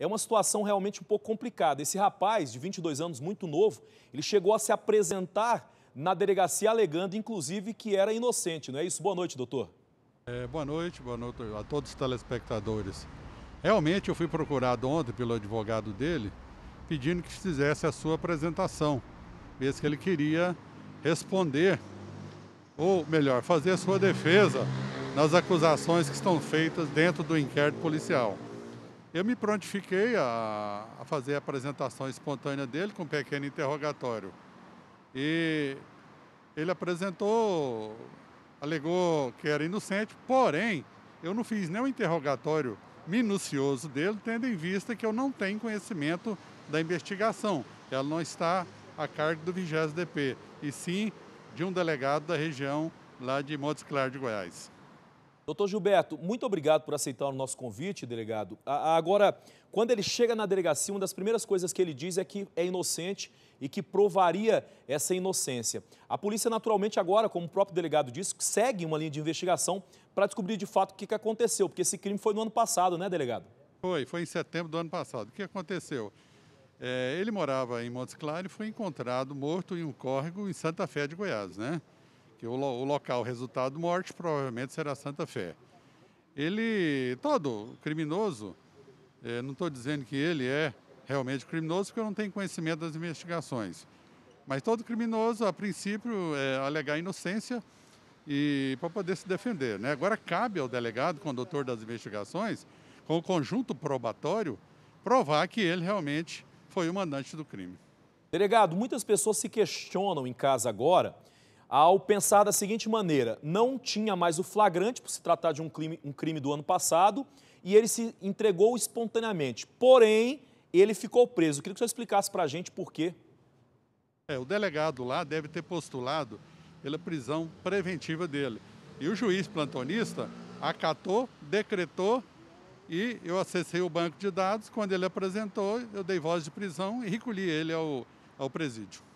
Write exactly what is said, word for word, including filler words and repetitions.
é uma situação realmente um pouco complicada. Esse rapaz de vinte e dois anos, muito novo, ele chegou a se apresentar na delegacia alegando, inclusive, que era inocente, não é isso? Boa noite, doutor. É, boa noite, boa noite a todos os telespectadores. Realmente eu fui procurado ontem pelo advogado dele, pedindo que fizesse a sua apresentação, mesmo que ele queria responder, ou melhor, fazer a sua defesa nas acusações que estão feitas dentro do inquérito policial. Eu me prontifiquei a, a fazer a apresentação espontânea dele com um pequeno interrogatório. E ele apresentou, alegou que era inocente, porém, eu não fiz nenhum interrogatório minucioso dele, tendo em vista que eu não tenho conhecimento da investigação. Ela não está a cargo do vigésimo D P, e sim de um delegado da região lá de Montes Claros de Goiás. Doutor Gilberto, muito obrigado por aceitar o nosso convite, delegado. Agora, quando ele chega na delegacia, uma das primeiras coisas que ele diz é que é inocente e que provaria essa inocência. A polícia, naturalmente, agora, como o próprio delegado disse, segue uma linha de investigação para descobrir de fato o que aconteceu, porque esse crime foi no ano passado, né, delegado? Foi, foi em setembro do ano passado. O que aconteceu? É, ele morava em Montes Claros e foi encontrado morto em um córrego em Santa Fé de Goiás, né? Que o, o local resultado morte provavelmente será Santa Fé. Ele, todo criminoso, é, não estou dizendo que ele é realmente criminoso, porque eu não tenho conhecimento das investigações. Mas todo criminoso, a princípio, é alegar inocência e para poder se defender, né? Agora cabe ao delegado, condutor das investigações, com o conjunto probatório, provar que ele realmente foi o mandante do crime. Delegado, muitas pessoas se questionam em casa agora ao pensar da seguinte maneira: não tinha mais o flagrante, por se tratar de um crime, um crime do ano passado, e ele se entregou espontaneamente, porém, ele ficou preso. Eu queria que o senhor explicasse para a gente por quê. É, o delegado lá deve ter postulado pela prisão preventiva dele. E o juiz plantonista acatou, decretou, e eu acessei o banco de dados. Quando ele apresentou, eu dei voz de prisão e recolhi ele ao, ao presídio.